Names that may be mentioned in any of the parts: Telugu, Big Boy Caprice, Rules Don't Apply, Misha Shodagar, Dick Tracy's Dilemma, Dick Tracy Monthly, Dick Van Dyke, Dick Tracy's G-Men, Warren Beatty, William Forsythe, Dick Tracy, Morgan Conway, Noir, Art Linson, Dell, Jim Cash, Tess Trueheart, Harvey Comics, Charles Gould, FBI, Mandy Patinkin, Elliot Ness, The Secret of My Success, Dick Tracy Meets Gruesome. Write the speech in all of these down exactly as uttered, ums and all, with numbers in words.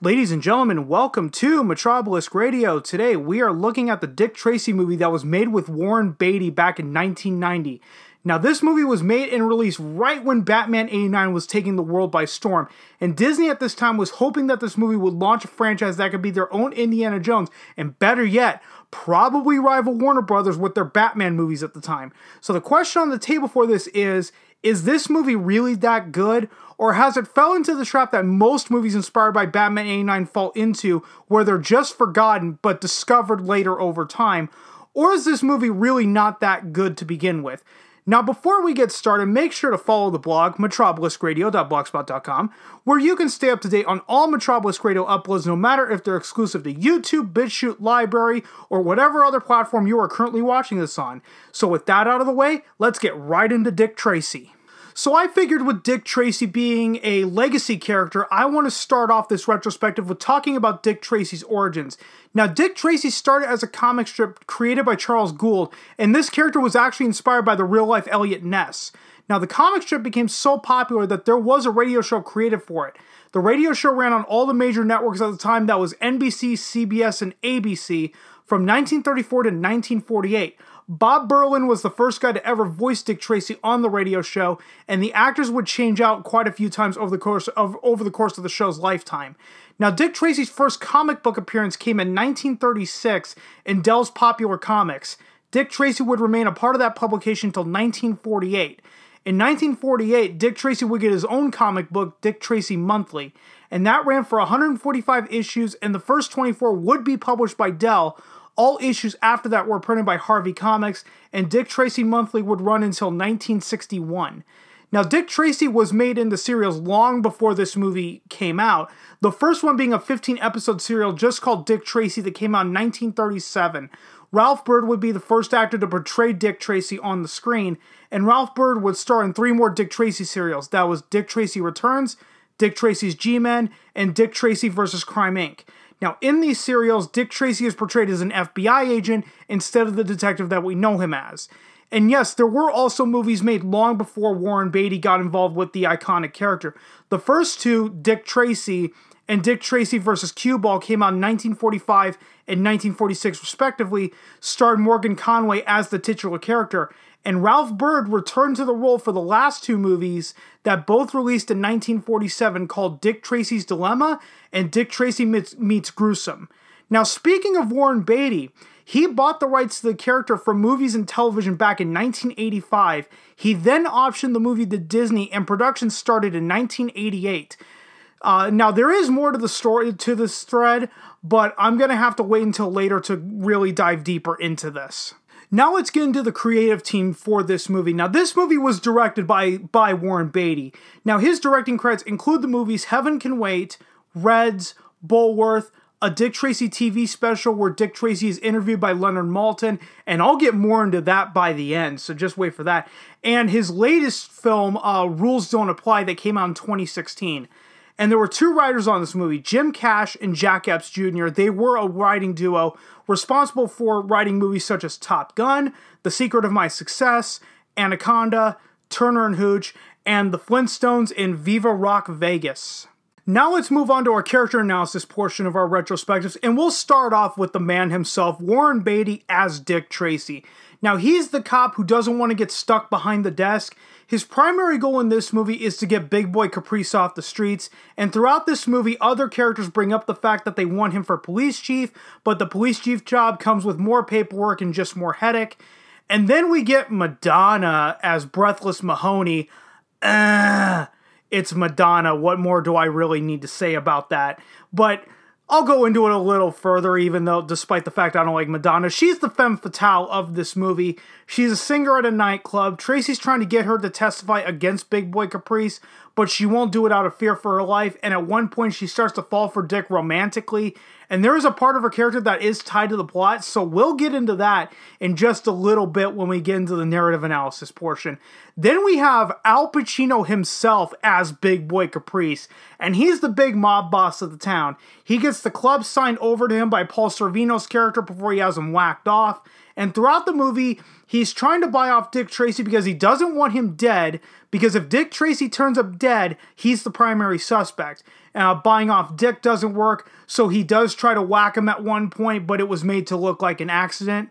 Ladies and gentlemen, welcome to MetrObelisk Radio. Today we are looking at the Dick Tracy movie that was made with Warren Beatty back in nineteen ninety. Now this movie was made and released right when Batman eighty-nine was taking the world by storm, and Disney at this time was hoping that this movie would launch a franchise that could be their own Indiana Jones, and better yet, probably rival Warner Brothers with their Batman movies at the time. So the question on the table for this is, is this movie really that good, or has it fell into the trap that most movies inspired by Batman eighty-nine fall into, where they're just forgotten but discovered later over time? Or is this movie really not that good to begin with? Now, before we get started, make sure to follow the blog, metrobelisk radio dot blogspot dot com, where you can stay up to date on all MetrObelisk Radio uploads, no matter if they're exclusive to YouTube, BitChute, Library, or whatever other platform you are currently watching this on. So with that out of the way, let's get right into Dick Tracy. So I figured with Dick Tracy being a legacy character, I want to start off this retrospective with talking about Dick Tracy's origins. Now, Dick Tracy started as a comic strip created by Charles Gould, and this character was actually inspired by the real-life Elliot Ness. Now, the comic strip became so popular that there was a radio show created for it. The radio show ran on all the major networks at the time. That was N B C, C B S, and A B C from nineteen thirty-four to nineteen forty-eight. Bob Berlin was the first guy to ever voice Dick Tracy on the radio show, and the actors would change out quite a few times over the course of, over the course of the show's lifetime. Now, Dick Tracy's first comic book appearance came in nineteen thirty-six in Dell's Popular Comics. Dick Tracy would remain a part of that publication until nineteen forty-eight. In nineteen forty-eight, Dick Tracy would get his own comic book, Dick Tracy Monthly, and that ran for one hundred forty-five issues, and the first twenty-four would be published by Dell. All issues after that were printed by Harvey Comics, and Dick Tracy Monthly would run until nineteen sixty-one. Now, Dick Tracy was made into serials long before this movie came out, the first one being a fifteen-episode serial just called Dick Tracy that came out in nineteen thirty-seven. Ralph Byrd would be the first actor to portray Dick Tracy on the screen, and Ralph Byrd would star in three more Dick Tracy serials. That was Dick Tracy Returns, Dick Tracy's G-Men, and Dick Tracy versus. Crime Incorporated. Now, in these serials, Dick Tracy is portrayed as an F B I agent instead of the detective that we know him as. And yes, there were also movies made long before Warren Beatty got involved with the iconic character. The first two, Dick Tracy and Dick Tracy versus. Cueball, came out in nineteen forty-five and nineteen forty-six respectively, starred Morgan Conway as the titular character, and Ralph Byrd returned to the role for the last two movies that both released in nineteen forty-seven, called Dick Tracy's Dilemma and Dick Tracy Meets Gruesome. Now, speaking of Warren Beatty, he bought the rights to the character from movies and television back in nineteen eighty-five. He then optioned the movie to Disney, and production started in nineteen eighty-eight. Uh, now, there is more to the story, to this thread, but I'm going to have to wait until later to really dive deeper into this. Now let's get into the creative team for this movie. Now, this movie was directed by, by Warren Beatty. Now, his directing credits include the movies Heaven Can Wait, Reds, Bullworth, a Dick Tracy T V special where Dick Tracy is interviewed by Leonard Maltin, and I'll get more into that by the end, so just wait for that. And his latest film, uh, Rules Don't Apply, that came out in twenty sixteen. And there were two writers on this movie, Jim Cash and Jack Epps Junior They were a writing duo responsible for writing movies such as Top Gun, The Secret of My Success, Anaconda, Turner and Hooch, and The Flintstones in Viva Rock Vegas. Now let's move on to our character analysis portion of our retrospectives, and we'll start off with the man himself, Warren Beatty as Dick Tracy. Now, he's the cop who doesn't want to get stuck behind the desk. His primary goal in this movie is to get Big Boy Caprice off the streets, and throughout this movie, other characters bring up the fact that they want him for police chief, but the police chief job comes with more paperwork and just more headache. And then we get Madonna as Breathless Mahoney. Ugh. It's Madonna. What more do I really need to say about that? But I'll go into it a little further, even though, despite the fact I don't like Madonna, she's the femme fatale of this movie. She's a singer at a nightclub. Tracy's trying to get her to testify against Big Boy Caprice, but she won't do it out of fear for her life, and at one point she starts to fall for Dick romantically, and there is a part of her character that is tied to the plot, so we'll get into that in just a little bit when we get into the narrative analysis portion. Then we have Al Pacino himself as Big Boy Caprice, and he's the big mob boss of the town. He gets the club signed over to him by Paul Sorvino's character before he has him whacked off, And throughout the movie, he's trying to buy off Dick Tracy because he doesn't want him dead, because if Dick Tracy turns up dead, he's the primary suspect. Uh, buying off Dick doesn't work, so he does try to whack him at one point, but it was made to look like an accident.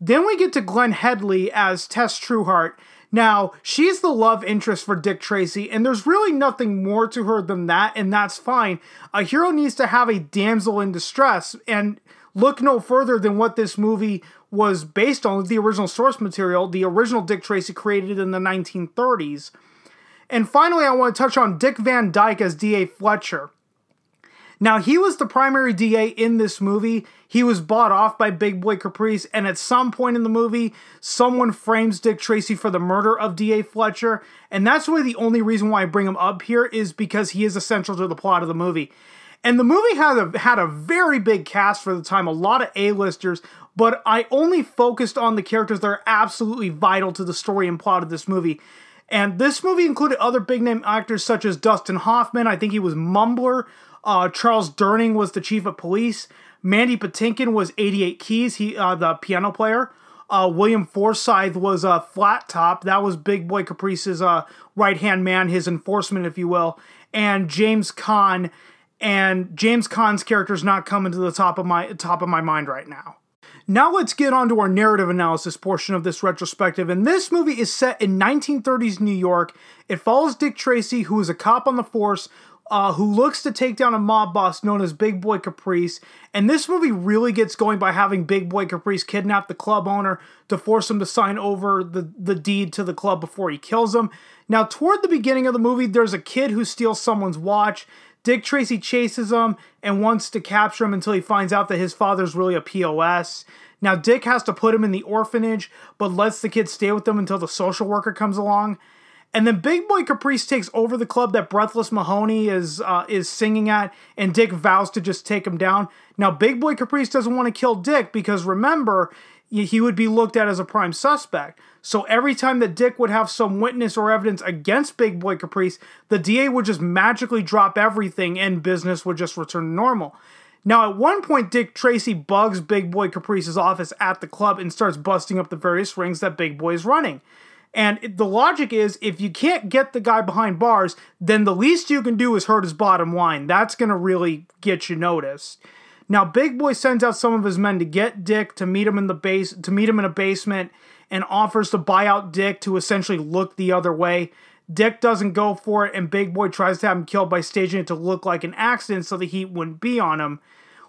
Then we get to Glenn Headley as Tess Trueheart. Now, she's the love interest for Dick Tracy, and there's really nothing more to her than that, and that's fine. A hero needs to have a damsel in distress, and look no further than what this movie was based on, the original source material, the original Dick Tracy created in the nineteen thirties. And finally, I want to touch on Dick Van Dyke as D A Fletcher. Now, he was the primary D A in this movie. He was bought off by Big Boy Caprice, and at some point in the movie, someone frames Dick Tracy for the murder of D A Fletcher, and that's really the only reason why I bring him up here, is because he is essential to the plot of the movie. And the movie had a, had a very big cast for the time, a lot of A-listers, but I only focused on the characters that are absolutely vital to the story and plot of this movie. And this movie included other big-name actors such as Dustin Hoffman, I think he was Mumbler, uh, Charles Durning was the chief of police, Mandy Patinkin was eighty-eight Keys, he uh, the piano player, uh, William Forsythe was uh, Flat Top, that was Big Boy Caprice's uh, right-hand man, his enforcement, if you will, and James Caan, and James Caan's character's not coming to the top of my top of my mind right now. Now let's get on to our narrative analysis portion of this retrospective, and this movie is set in nineteen thirties New York. It follows Dick Tracy, who is a cop on the force, uh, who looks to take down a mob boss known as Big Boy Caprice, and this movie really gets going by having Big Boy Caprice kidnap the club owner to force him to sign over the, the deed to the club before he kills him. Now toward the beginning of the movie, there's a kid who steals someone's watch. Dick Tracy chases him and wants to capture him until he finds out that his father's really a P O S. Now, Dick has to put him in the orphanage, but lets the kid stay with them until the social worker comes along. And then Big Boy Caprice takes over the club that Breathless Mahoney is, uh, is singing at, and Dick vows to just take him down. Now, Big Boy Caprice doesn't want to kill Dick because, remember, he would be looked at as a prime suspect. So every time that Dick would have some witness or evidence against Big Boy Caprice, the D A would just magically drop everything and business would just return to normal. Now, at one point, Dick Tracy bugs Big Boy Caprice's office at the club and starts busting up the various rings that Big Boy is running. And the logic is, if you can't get the guy behind bars, then the least you can do is hurt his bottom line. That's going to really get you noticed. Now, Big Boy sends out some of his men to get Dick, to meet him in the base, to meet him in a basement, and offers to buy out Dick to essentially look the other way. Dick doesn't go for it, and Big Boy tries to have him killed by staging it to look like an accident so the heat wouldn't be on him.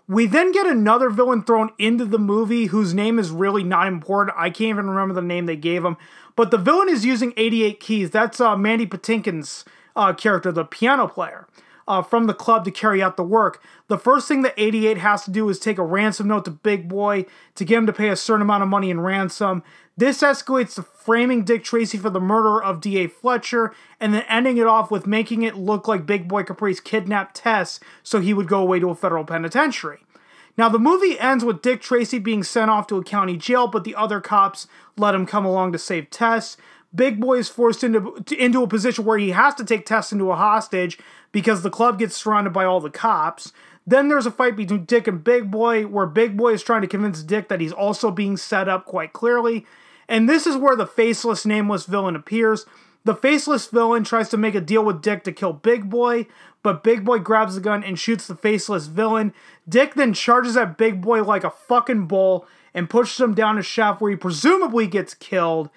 We then get another villain thrown into the movie whose name is really not important. I can't even remember the name they gave him. But the villain is using eighty-eight Keys. That's uh, Mandy Patinkin's uh, character, the piano player. Uh, from the club to carry out the work. The first thing that eighty-eight has to do is take a ransom note to Big Boy to get him to pay a certain amount of money in ransom. This escalates to framing Dick Tracy for the murder of D A. Fletcher, and then ending it off with making it look like Big Boy Caprice kidnapped Tess so he would go away to a federal penitentiary. Now, the movie ends with Dick Tracy being sent off to a county jail, but the other cops let him come along to save Tess. Big Boy is forced into, into a position where he has to take Tess into a hostage because the club gets surrounded by all the cops. Then there's a fight between Dick and Big Boy where Big Boy is trying to convince Dick that he's also being set up quite clearly. And this is where the faceless, nameless villain appears. The faceless villain tries to make a deal with Dick to kill Big Boy, but Big Boy grabs the gun and shoots the faceless villain. Dick then charges at Big Boy like a fucking bull and pushes him down a shaft where he presumably gets killed.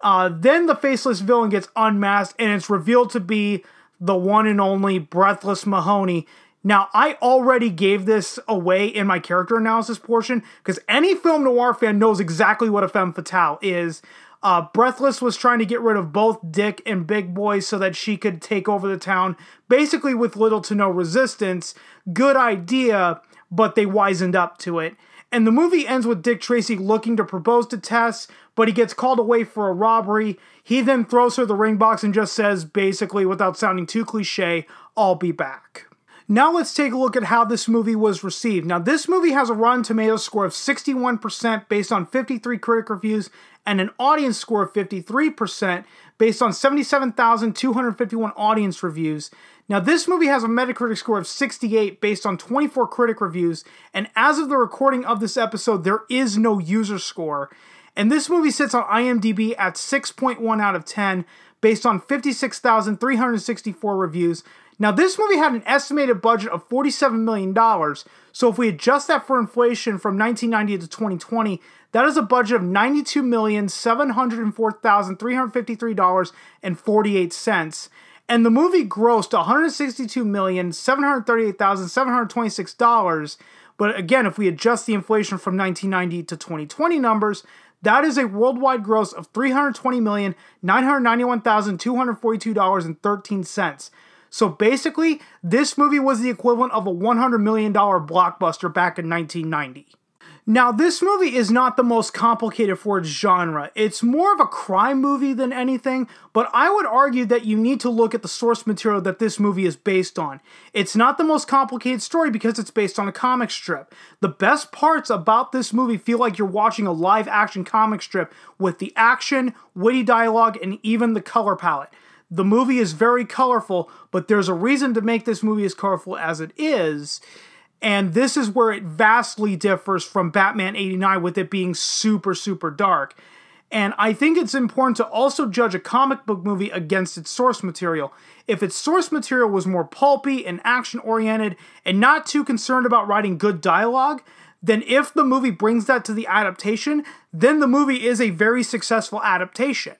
Uh, then the faceless villain gets unmasked, and it's revealed to be the one and only Breathless Mahoney. Now, I already gave this away in my character analysis portion, because any film noir fan knows exactly what a femme fatale is. Uh, Breathless was trying to get rid of both Dick and Big Boy so that she could take over the town, basically with little to no resistance. Good idea, but they wisened up to it. And the movie ends with Dick Tracy looking to propose to Tess, but he gets called away for a robbery. He then throws her the ring box and just says, basically, without sounding too cliche, "I'll be back." Now let's take a look at how this movie was received. Now, this movie has a Rotten Tomatoes score of sixty-one percent based on fifty-three critic reviews and an audience score of fifty-three percent based on seventy-seven thousand two hundred fifty-one audience reviews. Now, this movie has a Metacritic score of sixty-eight based on twenty-four critic reviews, and as of the recording of this episode, there is no user score. And this movie sits on IMDb at six point one out of ten based on fifty-six thousand three hundred sixty-four reviews. Now, this movie had an estimated budget of forty-seven million dollars, so if we adjust that for inflation from nineteen ninety to twenty twenty, that is a budget of ninety-two million seven hundred four thousand three hundred fifty-three dollars and forty-eight cents. And the movie grossed one hundred sixty-two million seven hundred thirty-eight thousand seven hundred twenty-six dollars, but again, if we adjust the inflation from nineteen ninety to twenty twenty numbers, that is a worldwide gross of three hundred twenty million nine hundred ninety-one thousand two hundred forty-two dollars and thirteen cents. So basically, this movie was the equivalent of a one hundred million dollar blockbuster back in nineteen ninety. Now, this movie is not the most complicated for its genre. It's more of a crime movie than anything, but I would argue that you need to look at the source material that this movie is based on. It's not the most complicated story because it's based on a comic strip. The best parts about this movie feel like you're watching a live-action comic strip with the action, witty dialogue, and even the color palette. The movie is very colorful, but there's a reason to make this movie as colorful as it is, and this is where it vastly differs from Batman eighty-nine with it being super, super dark. And I think it's important to also judge a comic book movie against its source material. If its source material was more pulpy and action-oriented and not too concerned about writing good dialogue, then if the movie brings that to the adaptation, then the movie is a very successful adaptation.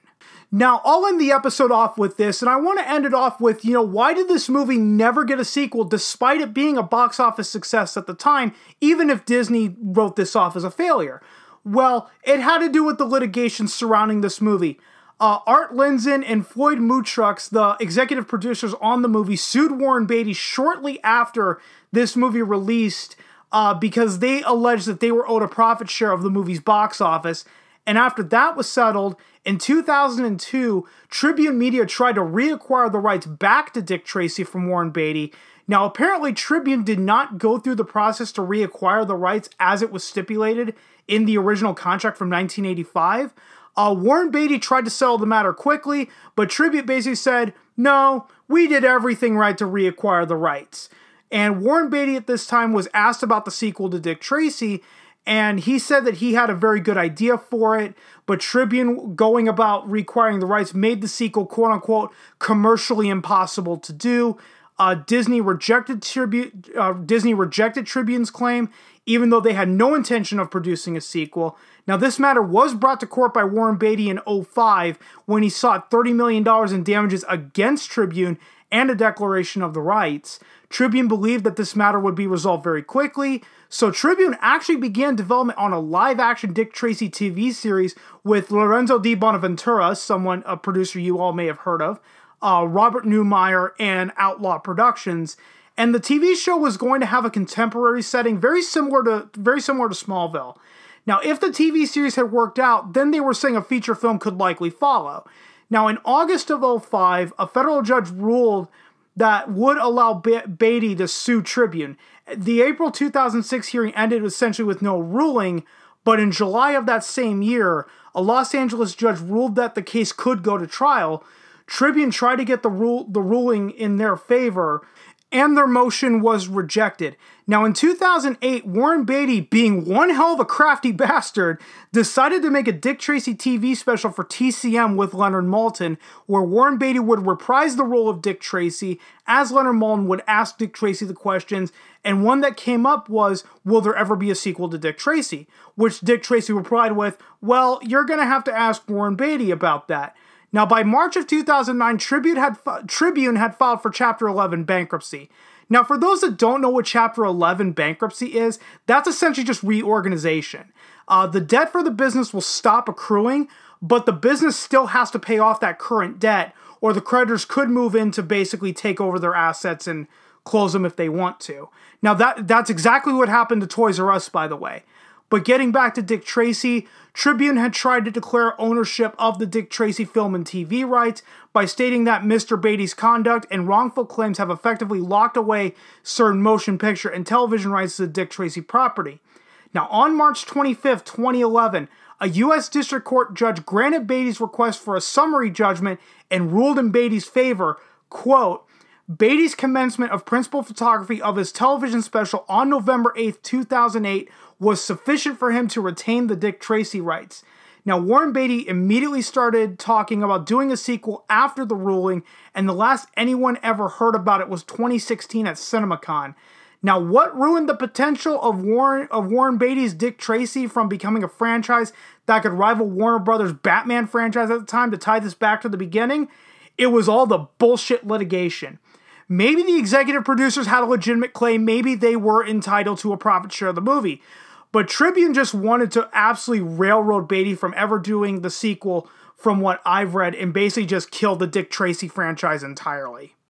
Now, I'll end the episode off with this, and I want to end it off with, you know, why did this movie never get a sequel despite it being a box office success at the time, even if Disney wrote this off as a failure? Well, it had to do with the litigation surrounding this movie. Uh, Art Linson and Floyd Mutrucks, the executive producers on the movie, sued Warren Beatty shortly after this movie released uh, because they alleged that they were owed a profit share of the movie's box office. And after that was settled, in two thousand two, Tribune Media tried to reacquire the rights back to Dick Tracy from Warren Beatty. Now, apparently, Tribune did not go through the process to reacquire the rights as it was stipulated in the original contract from nineteen eighty-five. Uh, Warren Beatty tried to settle the matter quickly, but Tribune basically said, no, we did everything right to reacquire the rights. And Warren Beatty at this time was asked about the sequel to Dick Tracy, and he said that he had a very good idea for it, but Tribune going about requiring the rights made the sequel, quote-unquote, commercially impossible to do. Uh, Disney rejected Tribune, uh, Disney rejected Tribune's claim, even though they had no intention of producing a sequel. Now, this matter was brought to court by Warren Beatty in oh five when he sought thirty million dollars in damages against Tribune and a declaration of the rights. Tribune believed that this matter would be resolved very quickly, so Tribune actually began development on a live-action Dick Tracy T V series with Lorenzo D. Bonaventura, someone, a producer you all may have heard of, uh, Robert Neumeier, and Outlaw Productions, and the T V show was going to have a contemporary setting very similar to, very similar to Smallville. Now, if the T V series had worked out, then they were saying a feature film could likely follow. Now, in August of oh five, a federal judge ruled that would allow Be- Beatty to sue Tribune. The April two thousand six hearing ended essentially with no ruling, but in July of that same year, a Los Angeles judge ruled that the case could go to trial. Tribune tried to get the, rule- the ruling in their favor, and their motion was rejected. Now, in two thousand eight, Warren Beatty, being one hell of a crafty bastard, decided to make a Dick Tracy T V special for T C M with Leonard Maltin, where Warren Beatty would reprise the role of Dick Tracy, as Leonard Maltin would ask Dick Tracy the questions, and one that came up was, will there ever be a sequel to Dick Tracy? Which Dick Tracy replied with, well, you're going to have to ask Warren Beatty about that. Now, by March of two thousand nine, Tribune had, Tribune had filed for Chapter eleven bankruptcy. Now, for those that don't know what Chapter eleven bankruptcy is, that's essentially just reorganization. Uh, the debt for the business will stop accruing, but the business still has to pay off that current debt, or the creditors could move in to basically take over their assets and close them if they want to. Now, that that's exactly what happened to Toys R Us, by the way. But getting back to Dick Tracy, Tribune had tried to declare ownership of the Dick Tracy film and T V rights by stating that Mister Beatty's conduct and wrongful claims have effectively locked away certain motion picture and television rights to the Dick Tracy property. Now, on March twenty-fifth, twenty eleven, a U S District Court judge granted Beatty's request for a summary judgment and ruled in Beatty's favor, quote, Beatty's commencement of principal photography of his television special on November eighth, two thousand eight was sufficient for him to retain the Dick Tracy rights. Now, Warren Beatty immediately started talking about doing a sequel after the ruling, and the last anyone ever heard about it was twenty sixteen at CinemaCon. Now, what ruined the potential of Warren, of Warren Beatty's Dick Tracy from becoming a franchise that could rival Warner Brothers' Batman franchise at the time, to tie this back to the beginning? It was all the bullshit litigation. Maybe the executive producers had a legitimate claim. Maybe they were entitled to a profit share of the movie. But Tribune just wanted to absolutely railroad Beatty from ever doing the sequel, from what I've read, and basically just killed the Dick Tracy franchise entirely.